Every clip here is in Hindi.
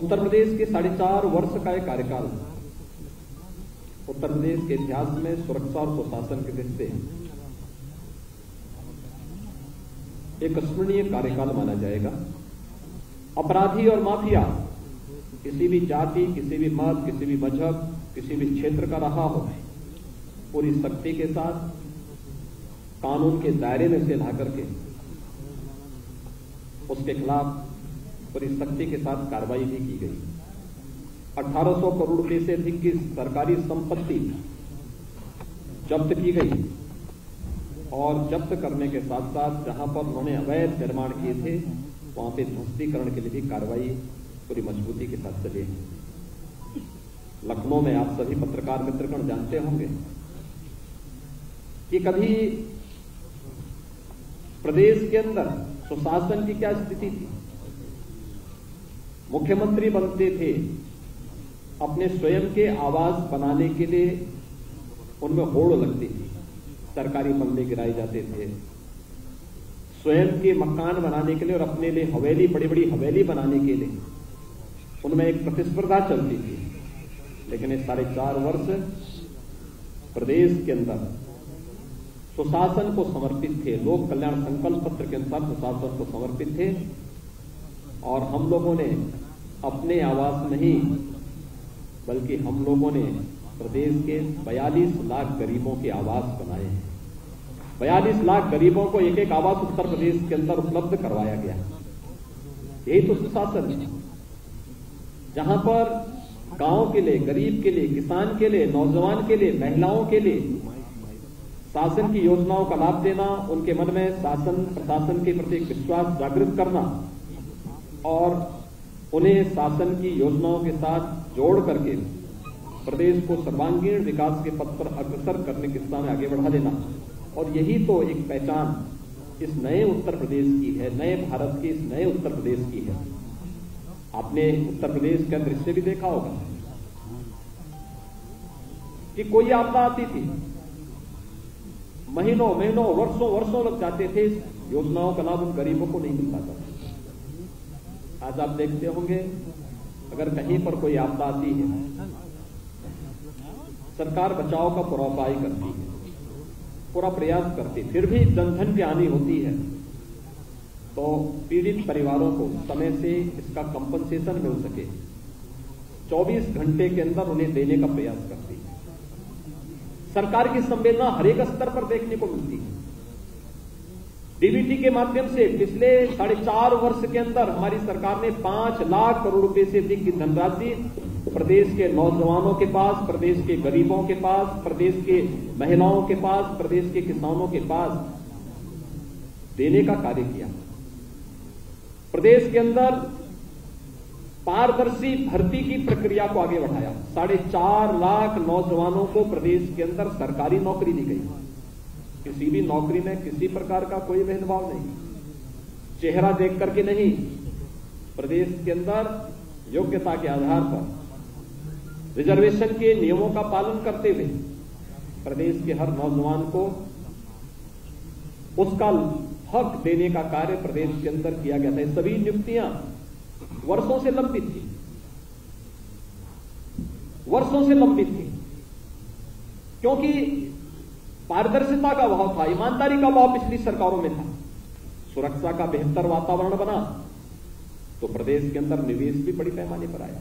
उत्तर प्रदेश के 4.5 वर्ष का एक कार्यकाल उत्तर प्रदेश के इतिहास में सुरक्षा और सुशासन के दृष्टि से एक स्मरणीय कार्यकाल माना जाएगा। अपराधी और माफिया किसी भी जाति, किसी भी मत, किसी भी मजहब, किसी भी क्षेत्र का रहा हो, पूरी शक्ति के साथ कानून के दायरे में से ला करके उसके खिलाफ पूरी शक्ति के साथ कार्रवाई भी की गई। 1800 करोड़ रुपए से अधिक की सरकारी संपत्ति जब्त की गई और जब्त करने के साथ साथ जहां पर उन्होंने अवैध निर्माण किए थे वहां पे ध्वस्तीकरण के लिए भी कार्रवाई पूरी मजबूती के साथ चली। लखनऊ में आप सभी पत्रकार मित्रगण जानते होंगे कि कभी प्रदेश के अंदर सुशासन की क्या स्थिति थी। मुख्यमंत्री बनते थे, अपने स्वयं के आवास बनाने के लिए उनमें होड़ लगती थी, सरकारी बंगले गिराए जाते थे, स्वयं के मकान बनाने के लिए और अपने लिए हवेली, बड़ी बड़ी हवेली बनाने के लिए उनमें एक प्रतिस्पर्धा चलती थी। लेकिन इस 4.5 वर्ष प्रदेश के अंदर सुशासन को समर्पित थे। लोक कल्याण संकल्प पत्र के अनुसार सुशासन को समर्पित थे और हम लोगों ने अपने आवास नहीं बल्कि हम लोगों ने प्रदेश के 42 लाख गरीबों के आवास बनाए हैं। 42 लाख गरीबों को एक एक आवास उत्तर प्रदेश के अंदर उपलब्ध करवाया गया। यही तो सुशासन है, जहां पर गांव के लिए, गरीब के लिए, किसान के लिए, नौजवान के लिए, महिलाओं के लिए शासन की योजनाओं का लाभ देना, उनके मन में शासन प्रशासन के प्रति विश्वास जागृत करना और उन्हें शासन की योजनाओं के साथ जोड़ करके प्रदेश को सर्वांगीण विकास के पथ पर अग्रसर करने की दिशा में आगे बढ़ा देना। और यही तो एक पहचान इस नए उत्तर प्रदेश की है, नए भारत की, इस नए उत्तर प्रदेश की है। आपने उत्तर प्रदेश का दृश्य भी देखा होगा कि कोई आपदा आती थी, महीनों महीनों, वर्षों वर्षों लग जाते थे, योजनाओं का लाभ उन गरीबों को नहीं मिल पाता। आज आप देखते होंगे अगर कहीं पर कोई आपदा आती है, सरकार बचाव का पूरा उपाय करती है, पूरा प्रयास करती, फिर भी जनधन की हानि होती है तो पीड़ित परिवारों को समय से इसका कंपनसेशन मिल सके 24 घंटे के अंदर उन्हें देने का प्रयास करती है। सरकार की संवेदना हरेक स्तर पर देखने को मिलती है। डीबीटी के माध्यम से पिछले 4.5 वर्ष के अंदर हमारी सरकार ने 5 लाख करोड़ रुपए से अधिक की धनराशि प्रदेश के नौजवानों के पास, प्रदेश के गरीबों के पास, प्रदेश के महिलाओं के पास, प्रदेश के किसानों के पास देने का कार्य किया। प्रदेश के अंदर पारदर्शी भर्ती की प्रक्रिया को आगे बढ़ाया। 4.5 लाख नौजवानों को प्रदेश के अंदर सरकारी नौकरी दी गई। किसी भी नौकरी में किसी प्रकार का कोई भेदभाव नहीं, चेहरा देख करके नहीं, प्रदेश के अंदर योग्यता के आधार पर रिजर्वेशन के नियमों का पालन करते हुए प्रदेश के हर नौजवान को उसका हक देने का कार्य प्रदेश के अंदर किया गया था। सभी नियुक्तियां वर्षों से लंबित थी, वर्षों से लंबित थी, क्योंकि पारदर्शिता का अभाव था, ईमानदारी का अभाव पिछली सरकारों में था। सुरक्षा का बेहतर वातावरण बना तो प्रदेश के अंदर निवेश भी बड़ी पैमाने पर आया।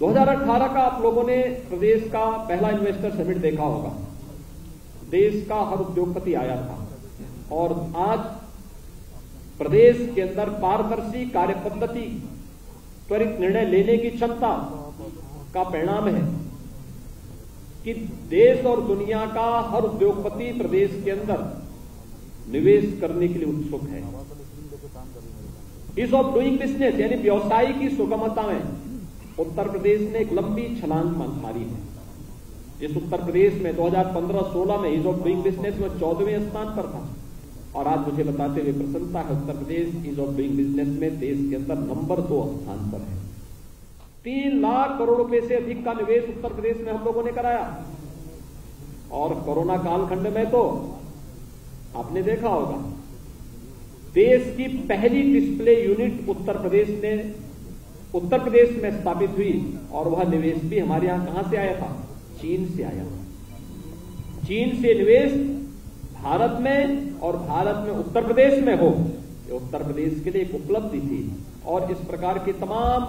2018 का आप लोगों ने प्रदेश का पहला इन्वेस्टर समिट देखा होगा। देश का हर उद्योगपति आया था और आज प्रदेश के अंदर पारदर्शी कार्य पद्धति, त्वरित निर्णय लेने की क्षमता का परिणाम है कि देश और दुनिया का हर उद्योगपति प्रदेश के अंदर निवेश करने के लिए उत्सुक है। ईज ऑफ डूइंग बिजनेस यानी व्यवसाय की सुगमता में उत्तर प्रदेश ने एक लंबी छलांग मारी है। जिस उत्तर प्रदेश में 2015-16 में ईज ऑफ डूइंग बिजनेस में 14वें स्थान पर था और आज मुझे बताते हुए प्रसन्नता है, Uttar Pradesh ease of doing business में देश के अंदर नंबर 2 स्थान पर है। 3 लाख करोड़ रुपए से अधिक का निवेश उत्तर प्रदेश में हम लोगों ने कराया और कोरोना कालखंड में तो आपने देखा होगा देश की पहली डिस्प्ले यूनिट उत्तर प्रदेश में स्थापित हुई, और वह निवेश भी हमारे यहां कहां से आया था? चीन से आया। चीन से निवेश भारत में, और भारत में उत्तर प्रदेश में हो, ये उत्तर प्रदेश के लिए एक उपलब्धि थी। और इस प्रकार के तमाम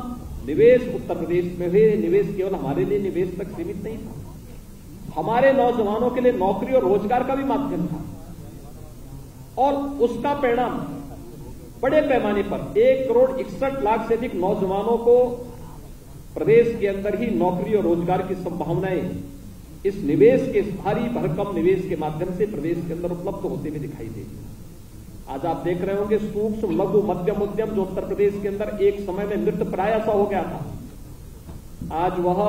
निवेश उत्तर प्रदेश में हुए। निवेश केवल हमारे लिए निवेश तक सीमित नहीं था, हमारे नौजवानों के लिए नौकरी और रोजगार का भी माध्यम था। और उसका परिणाम बड़े पैमाने पर 1,61,00,000 से अधिक नौजवानों को प्रदेश के अंदर ही नौकरी और रोजगार की संभावनाएं इस निवेश के, इस भारी भरकम निवेश के माध्यम से प्रदेश के अंदर उपलब्ध होते हुए दिखाई देती। आज आप देख रहे होंगे सूक्ष्म, लघु, मध्यम उद्यम जो उत्तर प्रदेश के अंदर एक समय में मृतप्राय सा हो गया था, आज वह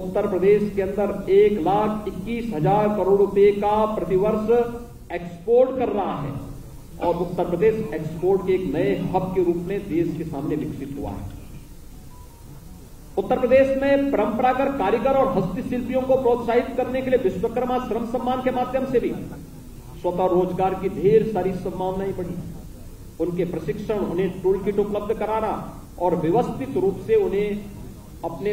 उत्तर प्रदेश के अंदर 1,21,000 करोड़ रुपए का प्रतिवर्ष एक्सपोर्ट कर रहा है। और उत्तर प्रदेश एक्सपोर्ट के एक नए हब के रूप में देश के सामने विकसित हुआ है। उत्तर प्रदेश में परंपरागत कारीगर और हस्तशिल्पियों को प्रोत्साहित करने के लिए विश्वकर्मा श्रम सम्मान के माध्यम से भी स्वतः रोजगार की ढेर सारी संभावनाएं बढ़ी। उनके प्रशिक्षण, उन्हें टूल किट उपलब्ध कराना और व्यवस्थित रूप से उन्हें अपने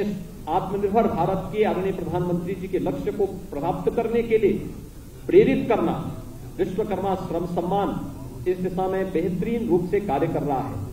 आत्मनिर्भर भारत के आदरणीय प्रधानमंत्री जी के लक्ष्य को प्राप्त करने के लिए प्रेरित करना, विश्वकर्मा श्रम सम्मान इस दिशा में बेहतरीन रूप से कार्य कर रहा है।